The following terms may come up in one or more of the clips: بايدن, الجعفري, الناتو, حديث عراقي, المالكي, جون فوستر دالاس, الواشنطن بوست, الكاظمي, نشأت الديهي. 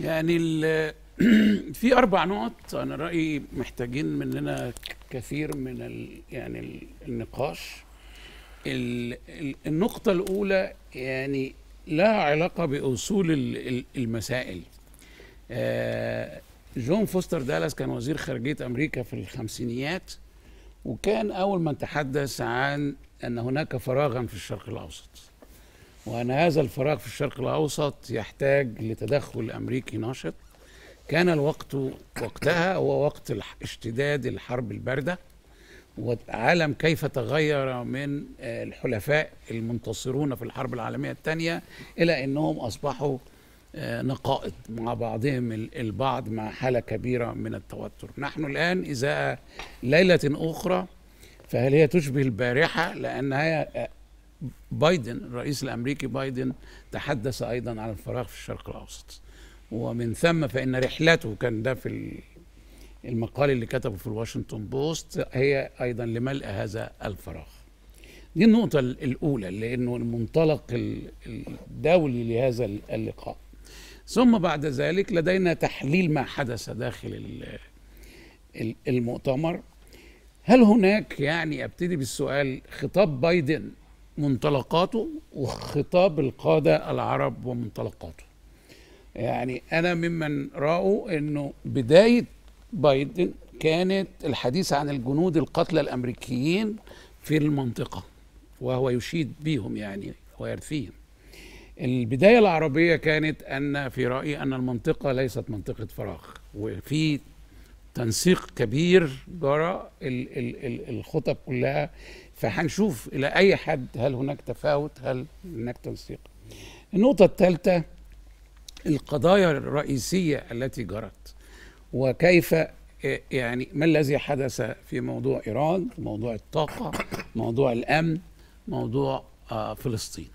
يعني في 4 نقط أنا رأيي محتاجين مننا كثير من النقاش. النقطة الأولى يعني لها علاقة بأصول المسائل. جون فوستر دالاس كان وزير خارجية أمريكا في الخمسينيات، وكان أول من تحدث عن أن هناك فراغا في الشرق الأوسط، وأن هذا الفراغ في الشرق الأوسط يحتاج لتدخل أمريكي ناشط. كان الوقت وقتها هو وقت اشتداد الحرب الباردة، والعالم كيف تغير من الحلفاء المنتصرون في الحرب العالمية الثانية إلى أنهم أصبحوا نقائض مع بعضهم البعض، مع حالة كبيرة من التوتر. نحن الآن إذا ليلة أخرى، فهل هي تشبه البارحة؟ لأنها بايدن، الرئيس الأمريكي بايدن، تحدث أيضا عن الفراغ في الشرق الأوسط، ومن ثم فإن رحلته، كان ده في المقال اللي كتبه في الواشنطن بوست، هي أيضا لملء هذا الفراغ. دي النقطة الأولى، لأنه المنطلق الدولي لهذا اللقاء. ثم بعد ذلك لدينا تحليل ما حدث داخل المؤتمر. هل هناك، يعني أبتدي بالسؤال، خطاب بايدن منطلقاته وخطاب القادة العرب ومنطلقاته. يعني أنا ممن رأوا أنه بداية بايدن كانت الحديث عن الجنود القتلى الأمريكيين في المنطقة، وهو يشيد بهم يعني ويرثيهم. البداية العربية كانت أن، في رأيي، أن المنطقة ليست منطقة فراغ، وفي تنسيق كبير جرى الخطب كلها، فهنشوف إلى أي حد هل هناك تفاوت، هل هناك تنسيق. النقطة الثالثة، القضايا الرئيسية التي جرت، وكيف، يعني ما الذي حدث في موضوع إيران، موضوع الطاقة، موضوع الأمن، موضوع فلسطين.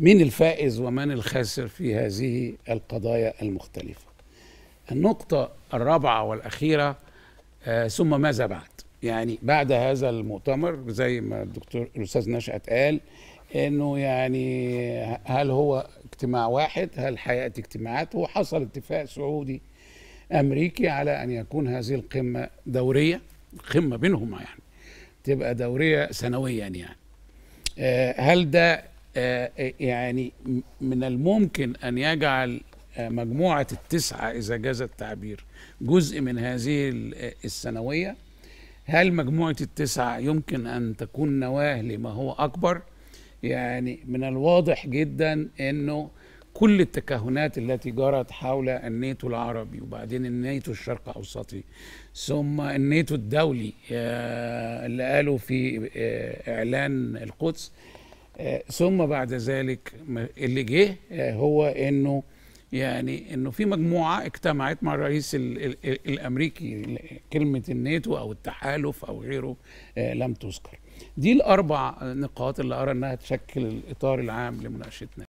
من الفائز ومن الخاسر في هذه القضايا المختلفة؟ النقطة الرابعة والأخيرة، ثم ماذا بعد؟ يعني بعد هذا المؤتمر، زي ما الدكتور الأستاذ نشأت قال، إنه يعني هل هو اجتماع واحد؟ هل هيأتي اجتماعات؟ وحصل اتفاق سعودي أمريكي على أن يكون هذه القمة دورية، القمة بينهما يعني تبقى دورية سنويا. يعني هل ده يعني من الممكن أن يجعل مجموعة ال9 إذا جاز التعبير جزء من هذه السنوية؟ هل مجموعة ال9 يمكن أن تكون نواة لما هو أكبر؟ يعني من الواضح جدا أنه كل التكهنات التي جرت حول الناتو العربي، وبعدين الناتو الشرق أوسطي، ثم الناتو الدولي اللي قالوا في إعلان القدس، ثم بعد ذلك اللي جه هو أنه يعني أنه في مجموعة اجتمعت مع الرئيس الأمريكي، كلمة الناتو أو التحالف أو غيره لم تذكر. دي ال4 نقاط اللي أرى أنها تشكل الإطار العام لمناقشتنا.